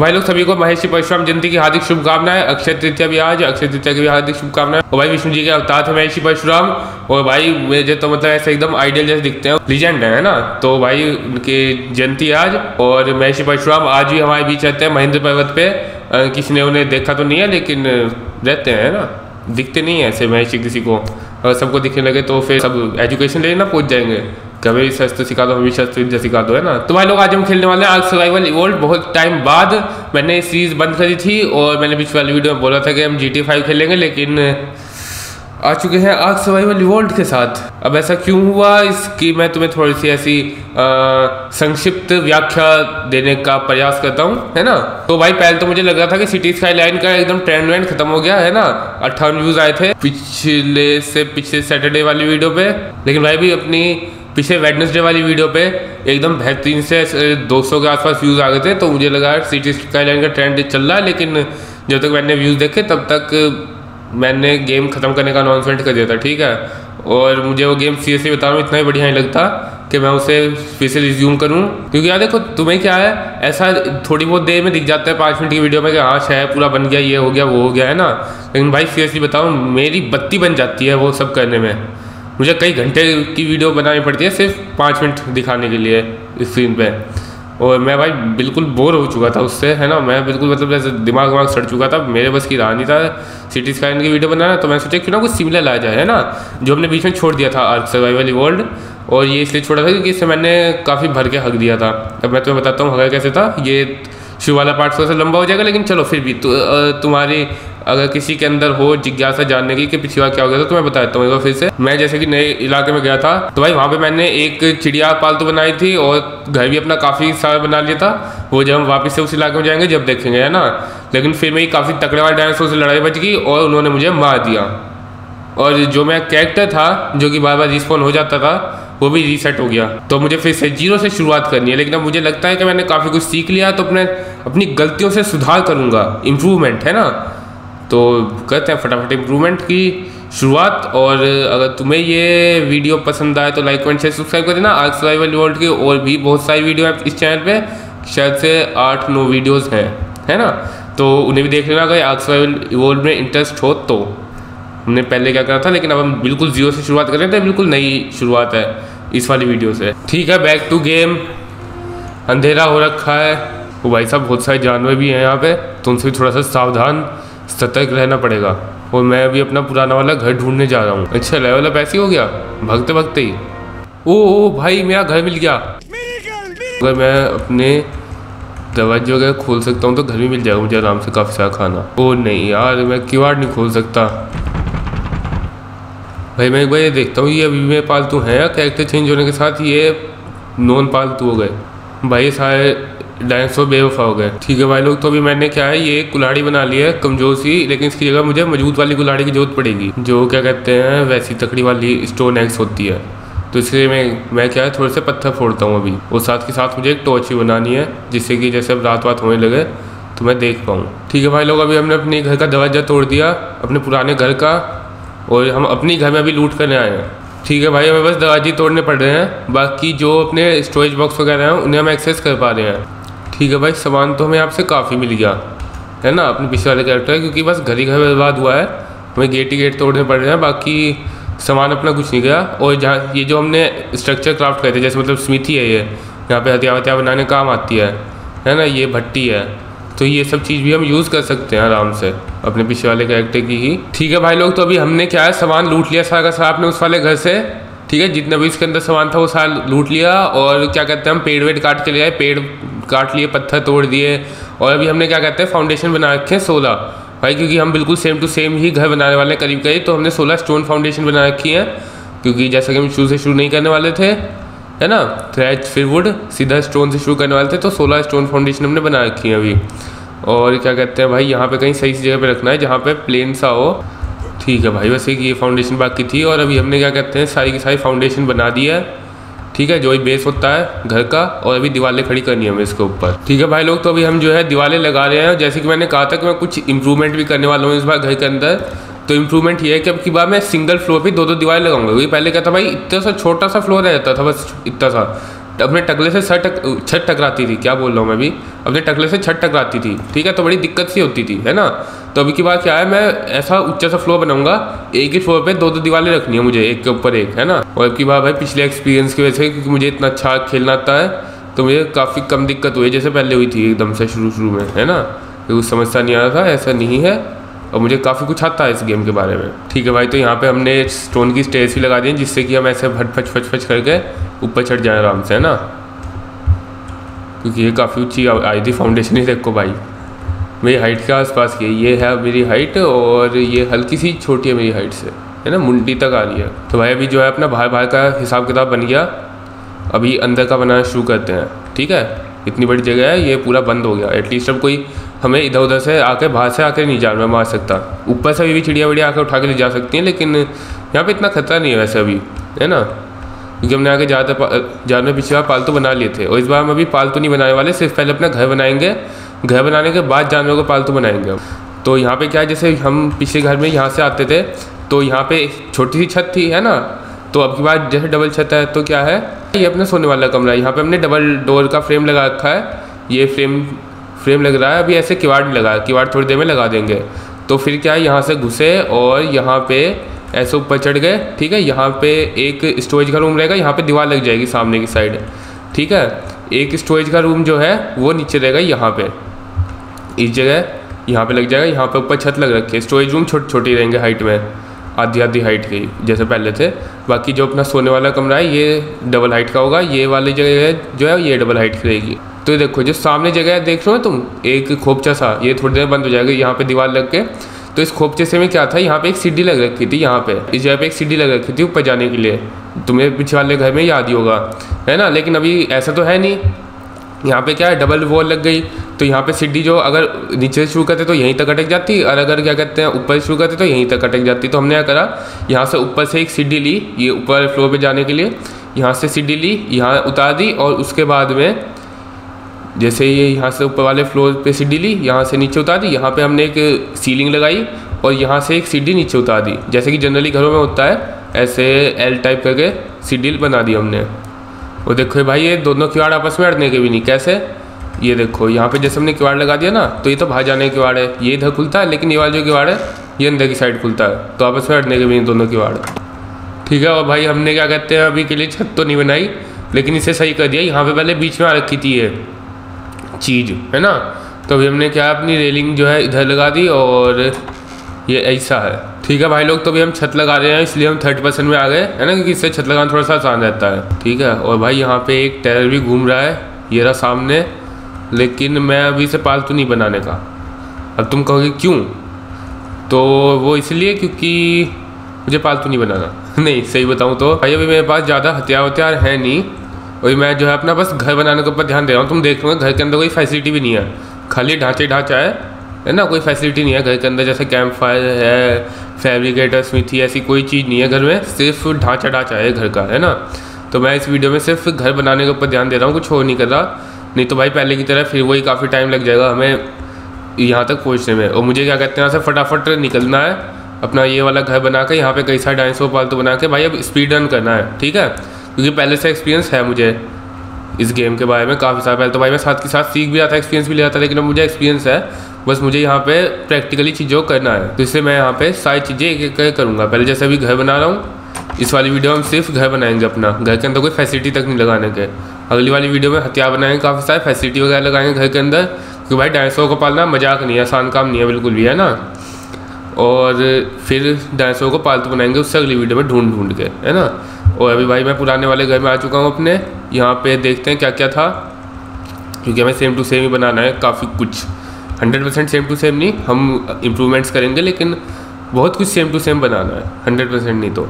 तो भाई लोग सभी को महेशी परशुराम जयंती की हार्दिक शुभकामनाएं। अक्षय तृतीया भी आज, अक्षय तृतीया की भी हार्दिक शुभकामनाएं। और भाई विष्णु जी के अवतार थे महेशी परशुराम, और भाई मुझे तो मतलब ऐसे एकदम आइडियल जैसे दिखते हैं, लीजेंड है ना। तो भाई उनके जयंती आज, और महेशी परशुराम आज भी हमारे बीच रहते हैं महेंद्र पर्वत पे। किसी ने उन्हें देखा तो नहीं है, लेकिन रहते हैं ना, दिखते नहीं है ऐसे महेशी किसी को। अगर सबको दिखने लगे तो फिर सब एजुकेशन लेना पहुंच जाएंगे, कभी शस्त्र सिखा दो, हमें शस्त्र विद्या सिखा दो, है ना। तो भाई लोग आज हम खेलने वाले हैं आर्क सर्वाइवल इवोल्ड। बहुत टाइम बाद मैंने सीरीज बंद करी थी, और मैंने पिछले वाली वीडियो में बोला था कि हम GTA 5 खेलेंगे, लेकिन आ चुके हैं आर्क सर्वाइवल इवोल्ड के साथ। अब ऐसा क्यों हुआ, इसकी मैं तुम्हें थोड़ी सी ऐसी संक्षिप्त व्याख्या देने का प्रयास करता हूँ, है ना। तो भाई पहले तो मुझे लग रहा था कि सिटी स्काई लाइन का एकदम ट्रेंड वेंड खत्म हो गया है ना, 58 व्यूज आए थे पिछले सैटरडे वाली वीडियो पे। लेकिन भाई भी अपनी पिछले वेडनेसडे वाली वीडियो पे एकदम बेहतरीन से 200 के आसपास व्यूज़ आ गए थे। तो मुझे लगा सिटी स्काई लाइन का ट्रेंड चल रहा है, लेकिन जब तक मैंने व्यूज़ देखे तब तक मैंने गेम ख़त्म करने का अनाउंसमेंट कर दिया था, ठीक है। और मुझे वो गेम सीरियसली बता रहा हूँ, इतना ही बढ़िया नहीं लगता कि मैं उसे फिर से रिज्यूम करूँ। क्योंकि यार देखो तुम्हें क्या है, ऐसा थोड़ी बहुत देर में दिख जाता है 5 मिनट की वीडियो में कि हाँ शायद पूरा बन गया, ये हो गया, वो हो गया, है ना। लेकिन भाई सीरियसली बताऊँ, मेरी बत्ती बन जाती है वो सब करने में। मुझे कई घंटे की वीडियो बनानी पड़ती है सिर्फ 5 मिनट दिखाने के लिए स्क्रीन पे, और मैं भाई बिल्कुल बोर हो चुका था उससे, है ना। मैं बिल्कुल मतलब जैसे दिमाग सड़ चुका था, मेरे बस की राह नहीं था सिटी स्काई लाइन की वीडियो बनाना। तो मैंने सोचा क्यों ना कुछ सिमिलर लाया जाए, है ना, जो हमने बीच में छोड़ दिया था आर्क सर्वाइवल इवॉल्ड। और ये इसलिए छोड़ा था क्योंकि इससे मैंने काफ़ी भर के हक दिया था। अब मैं तुम्हें बताता हूँ हक कैसे था। ये शुरू वाला पार्ट थोड़ा सा लंबा हो जाएगा, लेकिन चलो फिर भी तुम्हारी अगर किसी के अंदर हो जिज्ञासा जानने की कि पिछली बार क्या हो गया था, तो मैं बता देता हूँ एक बार फिर से। मैं जैसे कि नए इलाके में गया था, तो भाई वहाँ पे मैंने एक चिड़िया पालतू बनाई थी, और घर भी अपना काफ़ी सारा बना लिया था। वो जब हम वापस से उस इलाके में जाएंगे जब देखेंगे, है ना। लेकिन फिर मेरी काफ़ी तकड़े वाले डायनासोर से लड़ाई बच गई, और उन्होंने मुझे मार दिया। और जो मेरा कैरेक्टर था जो कि बार बार रिस्पॉन हो जाता था, वो भी रीसेट हो गया। तो मुझे फिर से जीरो से शुरुआत करनी है। लेकिन अब मुझे लगता है कि मैंने काफ़ी कुछ सीख लिया, तो अपनी गलतियों से सुधार करूँगा, इम्प्रूवमेंट, है ना। तो करते हैं फटाफट इम्प्रूवमेंट की शुरुआत। और अगर तुम्हें ये वीडियो पसंद आए तो लाइक कमेंट शेयर सब्सक्राइब कर देना। आर्क सर्वाइवल इवॉल्ड की और भी बहुत सारी वीडियो हैं इस चैनल पे, शायद से 8-9 वीडियोस हैं, है ना। तो उन्हें भी देख लेना अगर आर्क सर्वाइवल इवॉल्ड में इंटरेस्ट हो तो। हमने पहले क्या करा था, लेकिन अब हम बिल्कुल जीरो से शुरुआत कर रहे थे, बिल्कुल नई शुरुआत है इस वाली वीडियो से, ठीक है। Back to game. अंधेरा हो रखा है, वो भाई साहब बहुत सारे जानवर भी हैं यहाँ पे, तो उनसे भी थोड़ा सा सावधान सतर्क रहना पड़ेगा। और मैं अभी अपना पुराना वाला घर ढूंढने जा रहा हूँ। अच्छा लेवल अप ऐसे हो गया भगते भगते ही। ओ भाई मेरा घर मिल गया। अगर मैं अपने दरवाजे वगैरह खोल सकता हूँ तो घर भी मिल जाएगा मुझे आराम से काफ़ी सारा खाना। ओ नहीं यार मैं किवाड़ नहीं खोल सकता। भाई मैं एक बार ये देखता हूँ, ये अभी मेरे पालतू हैं या कैरेक्टर चेंज होने के साथ ये नॉन पालतू हो गए। भाई सारे डायनासोर बेवफा हो गए, ठीक है भाई लोग। तो अभी मैंने क्या है ये कुल्हाड़ी बना ली है कमजोर सी, लेकिन इसकी जगह मुझे मजबूत वाली कुल्हाड़ी की जरूरत पड़ेगी, जो क्या कहते हैं वैसी तकड़ी वाली स्टोन एक्स होती है। तो इसलिए मैं क्या है थोड़े से पत्थर फोड़ता हूँ अभी, और साथ के साथ मुझे एक टॉर्च भी बनानी है, जिससे कि जैसे अब रात वात होने लगे तो मैं देख पाऊँ, ठीक है भाई लोग। अभी हमने अपने घर का दरवाजा तोड़ दिया, अपने पुराने घर का, और हम अपने घर में अभी लूट करने आए हैं, ठीक है भाई। हमें बस दरवाजे तोड़ने पड़ रहे हैं, बाकी जो अपने स्टोरेज बॉक्स वगैरह हैं उन्हें हम एक्सेस कर पा रहे हैं, ठीक है भाई। सामान तो हमें आपसे काफ़ी मिल गया, है ना, अपने पिछले वाले कैरेक्टर है, क्योंकि बस घर ही घर बर्बाद हुआ है, हमें गेट ही गेट तोड़ने पड़ रहे हैं, बाकी सामान अपना कुछ नहीं गया। और जहाँ ये जो हमने स्ट्रक्चर क्राफ्ट करते हैं, जैसे मतलब समिति है ये, यहाँ पे हथियार वथियार बनाने काम आती है ना, ये भट्टी है, तो ये सब चीज़ भी हम यूज़ कर सकते हैं आराम से अपने पिछले वाले कैरेक्टर की ही, ठीक है भाई लोग। तो अभी हमने क्या है सामान लूट लिया सारा का सारा अपने उस वाले घर से, ठीक है। जितना भी इसके अंदर सामान था वो सारा लूट लिया, और क्या कहते हैं हम पेड़ वेड़ काट के ले आए, पेड़ काट लिए, पत्थर तोड़ दिए। और अभी हमने क्या कहते हैं फाउंडेशन बना रखे हैं 16 भाई, क्योंकि हम बिल्कुल सेम टू सेम ही घर बनाने वाले हैं करीब करीब। तो हमने 16 स्टोन फाउंडेशन बना रखी है, क्योंकि जैसा कि हम शुरू से शुरू नहीं करने वाले थे, है ना, थ्रेड फिर वुड सीधा स्टोन से शुरू करने वाले थे, तो 16 स्टोन फाउंडेशन हमने बना रखी है अभी। और क्या कहते हैं भाई यहाँ पर कहीं सही जगह पर रखना है जहाँ पर प्लेन सा हो, ठीक है भाई। वैसे कि ये फाउंडेशन बाकी थी, और अभी हमने क्या कहते हैं सारी की सारी फाउंडेशन बना दी है, ठीक है, जो ही बेस होता है घर का। और अभी दीवारें खड़ी करनी है हमें इसके ऊपर, ठीक है भाई लोग। तो अभी हम जो है दीवारें लगा रहे हैं, जैसे कि मैंने कहा था कि मैं कुछ इम्प्रूवमेंट भी करने वाला हूँ इस बार घर के अंदर। तो इम्प्रूवमेंट ये है कि अब की बार मैं सिंगल फ्लोर पे 2-2 दीवारें लगाऊंगा, क्योंकि पहले क्या था भाई इतना सा छोटा सा फ्लोर रहता था, बस इतना सा अपने टकले से छत टकराती थी, क्या बोल रहा हूँ मैं भी, अपने टकले से छत टकराती थी, ठीक है, तो बड़ी दिक्कत सी होती थी, है ना। तो अभी की बात क्या है, मैं ऐसा ऊंचा सा फ्लोर बनाऊंगा, एक ही फ्लोर पे दो दो दिवालें रखनी है मुझे, एक के ऊपर एक, है ना। और अब की बात भाई पिछले एक्सपीरियंस की वजह से, क्योंकि मुझे इतना अच्छा खेलना आता है तो मुझे काफ़ी कम दिक्कत हुई, जैसे पहले हुई थी एकदम से शुरू में, है ना, कुछ समझता नहीं आ रहा था, ऐसा नहीं है, और मुझे काफ़ी कुछ आता है इस गेम के बारे में, ठीक है भाई। तो यहाँ पे हमने स्टोन की स्टेयर्स भी लगा दी हैं, जिससे कि हम ऐसे फट फच फच फच करके ऊपर चढ़ जाएं आराम से, है ना, क्योंकि ये काफ़ी ऊँची आई थी फाउंडेशन ही, देखो भाई मेरी हाइट के आसपास की, ये है मेरी हाइट, और ये हल्की सी छोटी है मेरी हाइट से, है ना, मुंडी तक आ रही है। तो भाई अभी जो है अपना बाहर का हिसाब किताब बन गया, अभी अंदर का बनाना शुरू करते हैं, ठीक है। इतनी बड़ी जगह है, ये पूरा बंद हो गया, एटलीस्ट अब कोई हमें इधर उधर से आके, बाहर से आके नहीं जानवर मार सकता, ऊपर से भी चिड़िया वड़िया आके उठा के ले जा सकती हैं, लेकिन यहाँ पे इतना खतरा नहीं है वैसे अभी, है ना, क्योंकि हमने आके ज़्यादातर जानवर पिछली बार पालतू बना लिए थे, और इस बार हम अभी पालतू नहीं बनाने वाले, सिर्फ पहले अपना घर बनाएंगे, घर बनाने के बाद जानवर को पालतू बनाएंगे। तो यहाँ पर क्या है, जैसे हम पिछले घर में यहाँ से आते थे तो यहाँ पर छोटी सी छत थी, है ना, तो अब की बार जैसे डबल छत है, तो क्या है, ये अपना सोने वाला कमरा है, यहाँ पर हमने डबल डोर का फ्रेम लगा रखा है, ये फ्रेम लग रहा है, अभी ऐसे किवाड़ नहीं लगा, किवाड़ थोड़ी देर में लगा देंगे। तो फिर क्या है, यहाँ से घुसे और यहाँ पे ऐसे ऊपर चढ़ गए, ठीक है। यहाँ पे एक स्टोरेज का रूम रहेगा, यहाँ पे दीवार लग जाएगी सामने की साइड, ठीक है। एक स्टोरेज का रूम जो है वो नीचे रहेगा, यहाँ पे इस जगह यहाँ पे लग जाएगा, यहाँ पे ऊपर छत लग रखी है, स्टोरेज रूम छोटी रहेंगे हाइट में, आधी आधी हाइट की जैसे पहले थे। बाकी जो अपना सोने वाला कमरा है ये डबल हाइट का होगा, ये वाली जगह जो है ये डबल हाइट की रहेगी। तो ये देखो जो सामने जगह है, देख रहे हो तुम, एक खोपचा सा, ये थोड़ी देर बंद हो जाएगा, यहाँ पे दीवार लग के। तो इस खोपचे से में क्या था, यहाँ पे एक सीढ़ी लग रखी थी, यहाँ पे इस जगह पे एक सीढ़ी लग रखी थी ऊपर जाने के लिए, तुम्हें पिछले वाले घर में याद ही होगा, है ना। लेकिन अभी ऐसा तो है नहीं, यहाँ पे क्या है डबल वॉल लग गई, तो यहाँ पे सीढ़ी जो अगर नीचे से शुरू करते तो यहीं तक अटक जाती, और अगर क्या कहते हैं ऊपर से शुरू करते तो यहीं तक अटक जाती। तो हमने क्या करा, यहाँ से ऊपर से एक सीढ़ी ली, ये ऊपर फ्लोर पे जाने के लिए यहाँ से सीढ़ी ली, यहाँ उतार दी, और उसके बाद में जैसे ये यहाँ से ऊपर वाले फ्लोर पे सीढ़ी ली, यहाँ से नीचे उतार दी, यहाँ पे हमने एक सीलिंग लगाई और यहाँ से एक सीढ़ी नीचे उतार दी, जैसे कि जनरली घरों में होता है, ऐसे एल टाइप करके सीढ़ी बना दी हमने। और देखो भाई ये दोनों किवाड़ आपस में अड़ने के भी नहीं, कैसे, ये देखो यहाँ पे जैसे हमने किवाड़ लगा दिया ना, तो ये तो बाहर जाने के किवाड़ है, ये इधर खुलता है, लेकिन ये वाला जो किवाड़ है ये अंदर की साइड खुलता है, तो आपस में अड़ने के भी नहीं दोनों किवाड़, ठीक है। और भाई हमने क्या कहते हैं अभी के लिए छत तो नहीं बनाई, लेकिन इसे सही कर दिया, यहाँ पर पहले बीच में आ रखी थी ये चीज़, है ना। तो अभी हमने क्या अपनी रेलिंग जो है इधर लगा दी, और ये ऐसा है, ठीक है भाई लोग। तो अभी हम छत लगा रहे हैं, इसलिए हम 30% में आ गए, है ना, क्योंकि इससे छत लगाना थोड़ा सा आसान रहता है, ठीक है। और भाई यहाँ पे एक टेरर भी घूम रहा है, ये रहा सामने, लेकिन मैं अभी इसे पालतू नहीं बनाने का। अब तुम कहोगे क्यों, तो वो इसलिए क्योंकि मुझे पालतू नहीं बनाना नहीं, सही बताऊँ तो भाई अभी मेरे पास ज़्यादा हथियार है नहीं, और मैं जो है अपना बस घर बनाने के ऊपर ध्यान दे रहा हूँ। तुम देख रहे हो घर के अंदर कोई फैसिलिटी भी नहीं है, खाली ढांचा है ना, कोई फैसिलिटी नहीं है घर के अंदर, जैसे कैंप फायर है, फैब्रिकेटर, स्मिथी, ऐसी कोई चीज़ नहीं है घर में, सिर्फ ढांचा है घर का, है ना। तो मैं इस वीडियो में सिर्फ घर बनाने के ऊपर ध्यान दे रहा हूँ, कुछ और नहीं कर रहा, नहीं तो भाई पहले की तरह फिर वही काफ़ी टाइम लग जाएगा हमें यहाँ तक पहुँचने में। और मुझे क्या कहते हैं यहाँ से फटाफट निकलना है, अपना ये वाला घर बना के यहाँ पर कई सारे डायनासोर पालतू बना के भाई अब स्पीड रन करना है, ठीक है, क्योंकि पहले से एक्सपीरियंस है मुझे इस गेम के बारे में काफ़ी साल पहले, तो भाई मैं साथ के साथ सीख भी जाता, एक्सपीरियंस भी ले जाता, लेकिन अब मुझे एक्सपीरियंस है, बस मुझे यहाँ पे प्रैक्टिकली चीज़ों करना है। तो इससे मैं यहाँ पे सारी चीज़ें एक एक करूँगा, पहले जैसे अभी घर बना रहा हूँ, इस वाली वीडियो हम सिर्फ घर बनाएंगे अपना, घर के अंदर कोई फैसिलिटी तक नहीं लगाने के, अगली वाली वीडियो में हथियार बनाएंगे, काफ़ी सारे फैसिलिटी वगैरह लगाएंगे घर के अंदर, क्योंकि भाई डायनासोर को पालना मजाक नहीं है, आसान काम नहीं है बिल्कुल भी, है ना। और फिर डायनासोर को पालतू बनाएंगे उससे अगली वीडियो में ढूंढ के, है ना। और अभी भाई मैं पुराने वाले घर में आ चुका हूँ अपने, यहाँ पे देखते हैं क्या क्या था, क्योंकि हमें सेम टू सेम ही बनाना है, काफ़ी कुछ 100% सेम टू सेम नहीं, हम इम्प्रूवमेंट्स करेंगे, लेकिन बहुत कुछ सेम टू सेम बनाना है, 100% नहीं तो,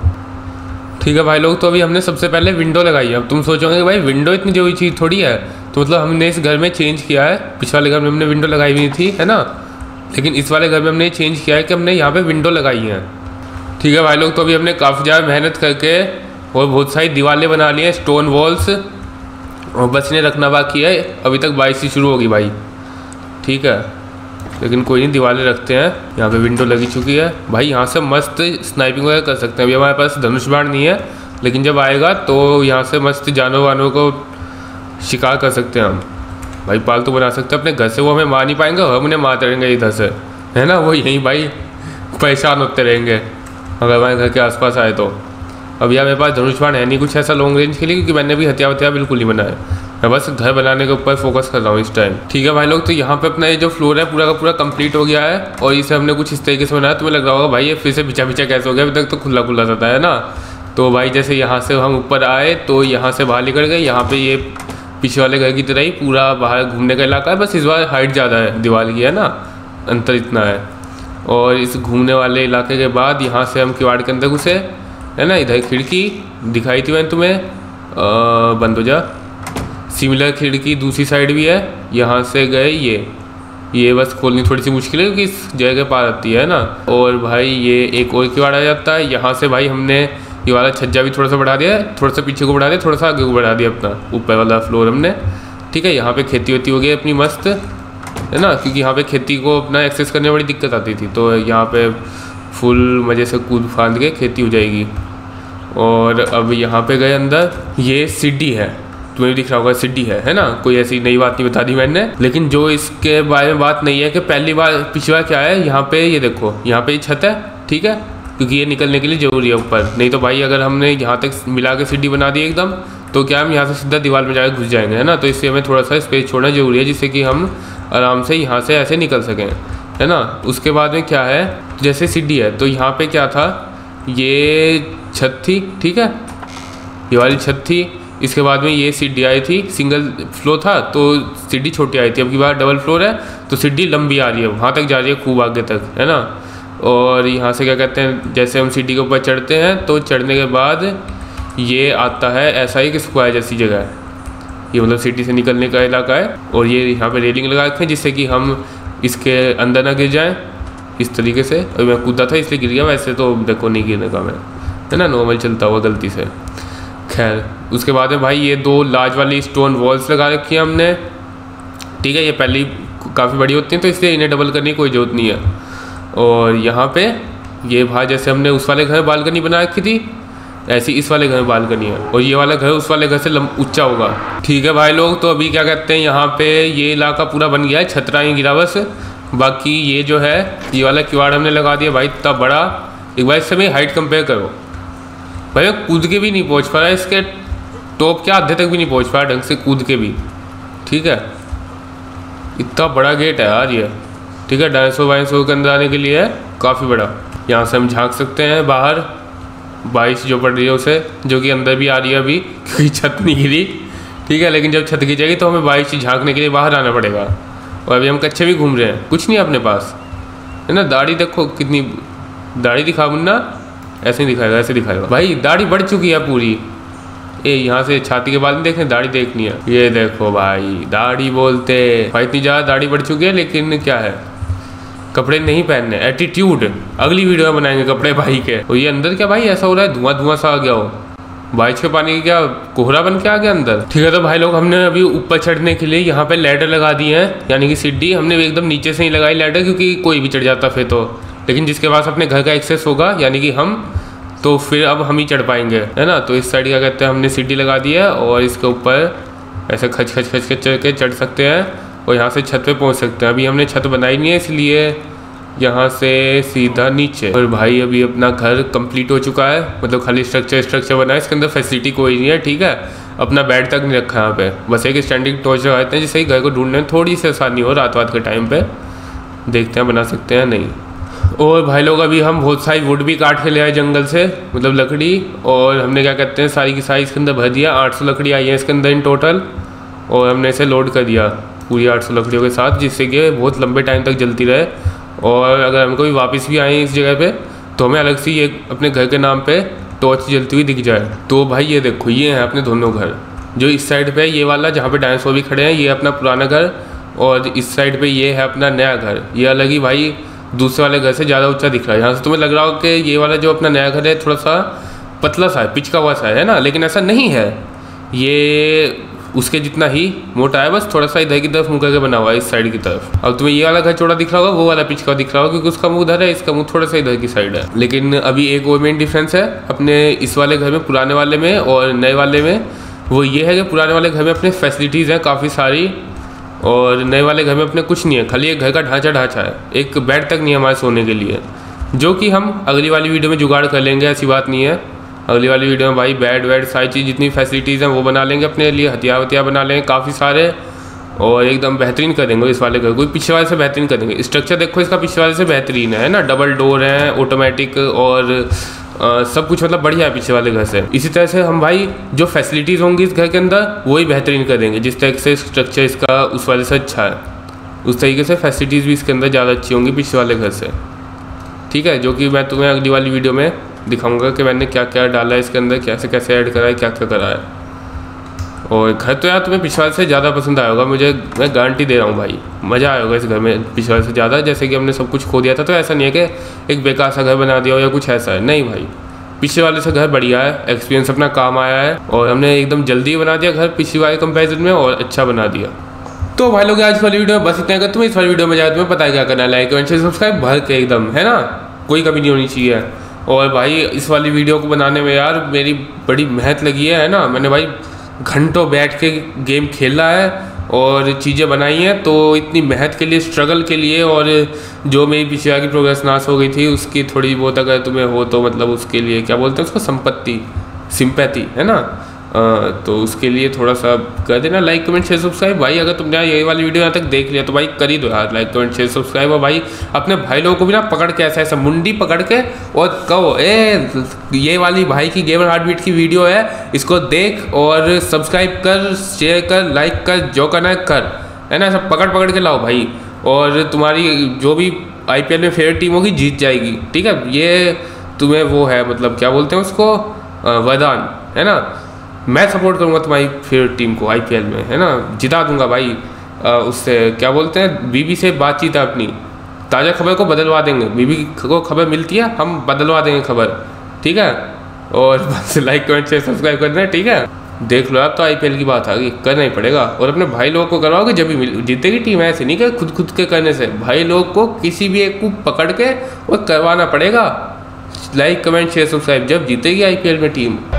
ठीक है भाई लोग। तो अभी हमने सबसे पहले विंडो लगाई है। अब तुम सोचोगे कि भाई विंडो इतनी जरूरी चीज़ थोड़ी है, तो मतलब हमने इस घर में चेंज किया है, पिछले वाले घर में हमने विंडो लगाई हुई थी, है ना, लेकिन इस वाले घर में हमने चेंज किया है कि हमने यहाँ पर विंडो लगाई है, ठीक है भाई लोग। तो अभी हमने काफ़ी ज़्यादा मेहनत करके और बहुत सारी दीवारें बना ली हैं, स्टोन वॉल्स, और बस इन्हें रखना बाकी है, अभी तक बारिश ही शुरू होगी भाई, ठीक है, लेकिन कोई नहीं, दीवारें रखते हैं। यहाँ पे विंडो लगी चुकी है भाई, यहाँ से मस्त स्नाइपिंग वगैरह कर सकते हैं। अभी हमारे पास धनुष बाण नहीं है, लेकिन जब आएगा तो यहाँ से मस्त जानवर वानों को शिकार कर सकते हैं हम भाई, पालतू बना सकते हैं अपने घर से। वो हमें मार नहीं पाएंगे, हम उन्हें मारते रहेंगे इधर से, है ना। वो यहीं भाई परेशान होते रहेंगे अगर हमारे घर के आसपास आए तो। अब यार मेरे पास धनुषवाण है नहीं कुछ ऐसा लॉन्ग रेंज के लिए, क्योंकि मैंने भी हथियार वथियार बिल्कुल नहीं बनाया। मैं बस घर बनाने के ऊपर फोकस कर रहा हूँ इस टाइम। ठीक है भाई लोग, तो यहाँ पे अपना ये जो फ्लोर है पूरा का पूरा कंप्लीट हो गया है, और इसे हमने कुछ इस तरीके से बनाया। तुम्हें लग रहा होगा भाई ये फिर से बिछा बिछा कैसे हो गया, अभी तक तो खुला खुला जाता है ना। तो भाई जैसे यहाँ से हम ऊपर आए तो यहाँ से बाहर निकल गए। यहाँ पर ये पीछे वाले घर की तरह ही पूरा बाहर घूमने का इलाका है, बस इस बार हाइट ज़्यादा है दीवार की, है ना, अंतर इतना है। और इस घूमने वाले इलाके के बाद यहाँ से हम किवाड़ के अंदर घुसे, है ना। इधर खिड़की दिखाई थी मैंने तुम्हें, बंद हो जा। सिमिलर खिड़की दूसरी साइड भी है, यहाँ से गए। ये बस खोलनी थोड़ी सी मुश्किल है क्योंकि इस जगह पार आती है ना। और भाई ये एक और किवाड़ आ जाता है। यहाँ से भाई हमने ये वाला छज्जा भी थोड़ा सा बढ़ा दिया, थोड़ा सा पीछे को बढ़ा दिया, थोड़ा सा आगे को बढ़ा दिया अपना ऊपर वाला फ्लोर हमने। ठीक है, यहाँ पर खेती वेती हो गई अपनी मस्त, है ना, क्योंकि यहाँ पर खेती को अपना एक्सेस करने में बड़ी दिक्कत आती थी। तो यहाँ पर फुल मज़े से कूद फाँद के खेती हो जाएगी। और अब यहाँ पे गए अंदर। ये सिटी है, तुम्हें भी दिख रहा होगा सिटी है, है ना। कोई ऐसी नई बात नहीं बता दी मैंने, लेकिन जो इसके बारे में बात नहीं है कि पहली बार पिछली बार क्या है। यहाँ पे ये देखो, यहाँ पे ये छत है, ठीक है, क्योंकि ये निकलने के लिए ज़रूरी है ऊपर। नहीं तो भाई अगर हमने यहाँ तक मिला के सिटी बना दी एकदम, तो क्या हम यहाँ से सीधा दीवार में जाकर घुस जाएंगे, है ना। तो इससे हमें थोड़ा सा स्पेस छोड़ना ज़रूरी है, जिससे कि हम आराम से यहाँ से ऐसे निकल सकें, है ना। उसके बाद में क्या है, जैसे सिटी है तो यहाँ पे क्या था, ये छत थी, ठीक है, ये वाली छत थी। इसके बाद में ये सिटी आई थी, सिंगल फ्लोर था तो सिटी छोटी आई थी। अब की बार डबल फ्लोर है तो सिटी लंबी आ रही है, वहाँ तक जा रही है खूब आगे तक, है ना। और यहाँ से क्या कहते हैं, जैसे हम सिटी के ऊपर चढ़ते हैं तो चढ़ने के बाद ये आता है ऐसा ही कि स्क्वायर जैसी जगह है। ये मतलब सिटी से निकलने का इलाका है। और ये यहाँ पर रेलिंग लगा रखे हैं जिससे कि हम इसके अंदर ना गिर जाएँ इस तरीके से। अभी मैं कूदा था इसलिए गिर गया, वैसे तो देखो नहीं गिरने का मैं, है ना, नॉर्मल चलता हुआ गलती से। खैर उसके बाद में भाई ये दो लार्ज वाली स्टोन वॉल्स लगा रखी है हमने, ठीक है। ये पहली काफ़ी बड़ी होती हैं तो इसलिए इन्हें डबल करने की कोई ज़रूरत नहीं है। और यहाँ पे ये भाई जैसे हमने उस वाले घर में बालकनी बना रखी थी, ऐसी इस वाले घर में बालकनी है। और ये वाला घर उस वाले घर से ऊँचा होगा, ठीक है भाई लोग। तो अभी क्या कहते हैं, यहाँ पे ये इलाका पूरा बन गया है, छतरा ही गिरा बस। बाकी ये जो है ये वाला किवाड़ हमने लगा दिया भाई, इतना बड़ा। एक बार इससे मेरी हाइट कंपेयर करो भाई, मैं कूद के भी नहीं पहुँच पा रहा इसके टॉप, क्या आधे तक भी नहीं पहुँच पा रहा ढंग से कूद के भी, ठीक है। इतना बड़ा गेट है यार ये, ठीक है, 250 के अंदर आने के लिए काफ़ी बड़ा। यहाँ से हम झाँक सकते हैं बाहर, बारिश जो पड़ रही है उसे, जो कि अंदर भी आ रही है अभी क्योंकि छत नहीं गिरी, ठीक है। लेकिन जब छत गिर जाएगी तो हमें बारिश झाँकने के लिए बाहर आना पड़ेगा। और अभी हम कच्चे भी घूम रहे हैं, कुछ नहीं अपने पास, है ना। दाढ़ी देखो कितनी, दाढ़ी दिखा मुन्ना, ऐसे नहीं दिखाएगा, ऐसे दिखाएगा भाई, दाढ़ी बढ़ चुकी है पूरी। ए यहाँ से छाती के बाल नहीं देखने, दाढ़ी देखनी है। ये देखो भाई दाढ़ी बोलते भाई, इतनी ज़्यादा दाढ़ी बढ़ चुकी है। लेकिन क्या है, कपड़े नहीं पहनने, एटीट्यूड। अगली वीडियो में बनाएंगे कपड़े भाई के। और ये अंदर क्या भाई ऐसा हो रहा है, धुआं धुआं सा आ गया हो, बारिश के पानी की क्या कोहरा बन के आ गया अंदर, ठीक है। तो भाई लोग हमने अभी ऊपर चढ़ने के लिए यहाँ पे लैडर लगा दिए हैं, यानी कि सीढ़ी। हमने एकदम नीचे से ही लगाई लैडर, क्योंकि कोई भी चढ़ जाता फिर तो। लेकिन जिसके पास अपने घर का एक्सेस होगा, यानी कि हम, तो फिर अब हम ही चढ़ पाएंगे, है ना। तो इस साइड क्या कहते हैं, हमने सीढ़ी लगा दी है और इसके ऊपर ऐसे खच खच खच के चढ़ सकते हैं और यहाँ से छत पे पहुँच सकते हैं। अभी हमने छत बनाई नहीं है, इसलिए यहाँ से सीधा नीचे। और भाई अभी अपना घर कंप्लीट हो चुका है, मतलब खाली स्ट्रक्चर बना है, इसके अंदर फैसिलिटी कोई नहीं है, ठीक है। अपना बेड तक नहीं रखा यहाँ पे, बस एक स्टैंडिंग टॉर्च लगा देते हैं, जिससे घर को ढूंढने में थोड़ी सी आसानी हो। रात रात के टाइम पर देखते हैं बना सकते हैं नहीं। और भाई लोग अभी हम बहुत सारी वुड भी काट के ले आए जंगल से, मतलब लकड़ी। और हमने क्या कहते हैं सारी की सारी इसके अंदर भर दिया। 800 लकड़ी आई है इसके अंदर इन टोटल, और हमने इसे लोड कर दिया पूरी 800 लकड़ियों के साथ, जिससे कि बहुत लंबे टाइम तक जलती रहे। और अगर हमको भी वापस भी आए इस जगह पे, तो हमें अलग से ये अपने घर के नाम पे टॉर्च जलती हुई दिख जाए। तो भाई ये देखो, ये हैं अपने दोनों घर। जो इस साइड पे ये वाला जहाँ पे डायनासोर भी खड़े हैं, ये अपना पुराना घर। और इस साइड पे ये है अपना नया घर। ये अलग ही भाई दूसरे वाले घर से ज़्यादा ऊँचा दिख रहा है। यहाँ से तुम्हें लग रहा हो कि ये वाला जो अपना नया घर है थोड़ा सा पतला सा है, पिचका हुआ सा है ना, लेकिन ऐसा नहीं है। ये उसके जितना ही मोटा है, बस थोड़ा सा इधर की तरफ मुँह करके बना हुआ है इस साइड की तरफ। अब तुम्हें ये वाला घर चौड़ा दिख रहा होगा, वो वाला पिचका दिख रहा होगा, क्योंकि उसका मुँह उधर है, इसका मुँह थोड़ा सा इधर की साइड है। लेकिन अभी एक और मेन डिफरेंस है अपने इस वाले घर में, पुराने वाले में और नए वाले में। वो ये है कि पुराने वाले घर में अपने फैसिलिटीज़ हैं काफ़ी सारी और नए वाले घर में अपने कुछ नहीं है, खाली एक घर का ढांचा है, एक बेड तक नहीं है हमारे सोने के लिए, जो कि हम अगली वाली वीडियो में जुगाड़ कर लेंगे, ऐसी बात नहीं है। अगली वाली वीडियो में भाई बेड वेड सारी चीज़ जितनी फैसिलिटीज़ हैं वो बना लेंगे अपने लिए, हथियार वथियार बना लेंगे काफ़ी सारे और एकदम बेहतरीन करेंगे इस वाले घर को, पिछले वाले से बेहतरीन करेंगे। स्ट्रक्चर देखो इसका पिछले वाले से बेहतरीन है ना, डबल डोर है, ऑटोमेटिक और सब कुछ मतलब बढ़िया है पिछले वाले घर से। इसी तरह से हम भाई जो फैसिलिटीज़ होंगी इस घर के अंदर वही बेहतरीन करेंगे, जिस तरह से स्ट्रक्चर इसका उस वाले से अच्छा है उस तरीके से फैसिलिटीज़ भी इसके अंदर ज़्यादा अच्छी होंगी पिछले वाले घर से, ठीक है। जो कि मैं तुम्हें अगली वाली वीडियो में दिखाऊंगा कि मैंने क्या क्या डाला है इसके अंदर, कैसे कैसे ऐड करा है, क्या क्या करा है। और घर तो यार तुम्हें पिछले से ज़्यादा पसंद आया होगा, मुझे मैं गारंटी दे रहा हूँ भाई, मज़ा आया होगा इस घर में पिछले से ज़्यादा। जैसे कि हमने सब कुछ खो दिया था तो ऐसा नहीं है कि एक बेकार सा घर बना दिया हो या कुछ ऐसा है, नहीं भाई पिछले वाले से घर बढ़िया है, एक्सपीरियंस अपना काम आया है और हमने एकदम जल्दी बना दिया घर पिछली बार कंपेरिजन में और अच्छा बना दिया। तो भाई लोग आज वाली वीडियो में बस इतना, अगर तुम्हें इस वाली वीडियो में जाए तुम्हें पता है क्या करना है, लाइक कमेंट शेयर सब्सक्राइब भर के एकदम, है ना, कोई कमी नहीं होनी चाहिए। और भाई इस वाली वीडियो को बनाने में यार मेरी बड़ी मेहनत लगी है ना, मैंने भाई घंटों बैठ के गेम खेला है और चीज़ें बनाई हैं, तो इतनी मेहनत के लिए, स्ट्रगल के लिए, और जो मेरी पिछले की प्रोग्रेस नाश हो गई थी उसकी थोड़ी बहुत अगर तुम्हें हो तो मतलब उसके लिए क्या बोलते हैं उसको, संपत्ति सिंपैथी है ना, तो उसके लिए थोड़ा सा कर देना लाइक कमेंट शेयर सब्सक्राइब। भाई अगर तुमने ये वाली वीडियो यहाँ तक देख लिया तो भाई कर ही दो यार लाइक कमेंट शेयर सब्सक्राइब। और भाई अपने भाई लोगों को भी ना पकड़ के ऐसा ऐसा मुंडी पकड़ के और कहो ए ये वाली भाई की गेमर हार्टबीट की वीडियो है, इसको देख और सब्सक्राइब कर, शेयर कर, लाइक कर, जो करना है कर, है ना, सब पकड़ पकड़ के लाओ भाई। और तुम्हारी जो भी IPL में फेवरेट टीम होगी जीत जाएगी, ठीक है, ये तुम्हें वो है मतलब क्या बोलते हैं उसको वरदान है ना। मैं सपोर्ट करूंगा तुम्हारी फेवरेट टीम को IPL में, है ना, जिता दूंगा भाई, उससे क्या बोलते हैं बीबी से बातचीत है अपनी, ताज़ा खबर को बदलवा देंगे, बीबी को खबर मिलती है हम बदलवा देंगे खबर, ठीक है। और बस लाइक कमेंट शेयर सब्सक्राइब करना है, ठीक है। देख लो आप तो IPL की बात आ गई, करना ही पड़ेगा और अपने भाई लोगों को करवाओगे जब भी जीतेगी टीम, ऐसे नहीं कर खुद खुद के करने से, भाई लोग को किसी भी एक को पकड़ के और करवाना पड़ेगा। लाइक कमेंट शेयर सब्सक्राइब जब जीतेगी IPL में टीम